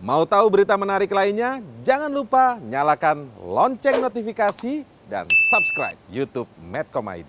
Mau tahu berita menarik lainnya? Jangan lupa nyalakan lonceng notifikasi dan subscribe YouTube Medcom.id.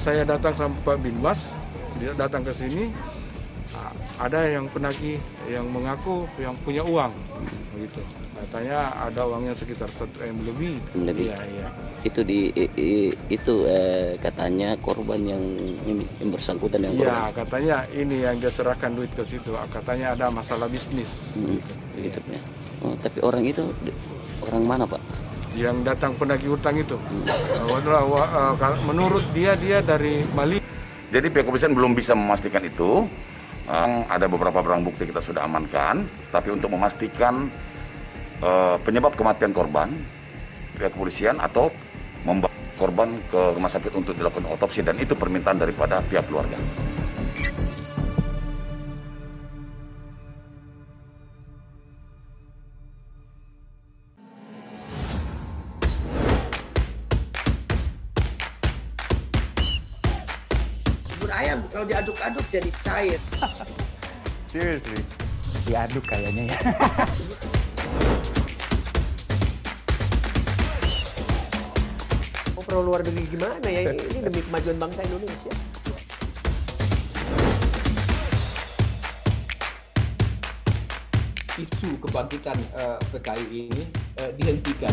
Saya datang sama Pak Binmas, dia datang ke sini, ada yang penagih yang mengaku yang punya uang, gitu. Katanya ada uangnya sekitar 1 M lebih. Iya. Itu katanya korban yang bersangkutan yang. Iya, katanya ini yang dia serahkan duit ke situ. Katanya ada masalah bisnis. Gitu ya. Oh, tapi orang itu orang mana, Pak? Yang datang penagih utang itu, menurut dia dari Mali. Jadi pihak kepolisian belum bisa memastikan itu. Ada beberapa barang bukti kita sudah amankan, tapi untuk memastikan penyebab kematian korban, pihak kepolisian atau membawa korban ke rumah sakit untuk dilakukan otopsi, dan itu permintaan daripada pihak keluarga. Ayam kalau diaduk-aduk jadi cair. Seriously? Diaduk kayaknya ya. Oh, perlu luar negeri gimana ya? Ini demi kemajuan bangsa Indonesia. Isu kebangkitan PKI ini dihentikan.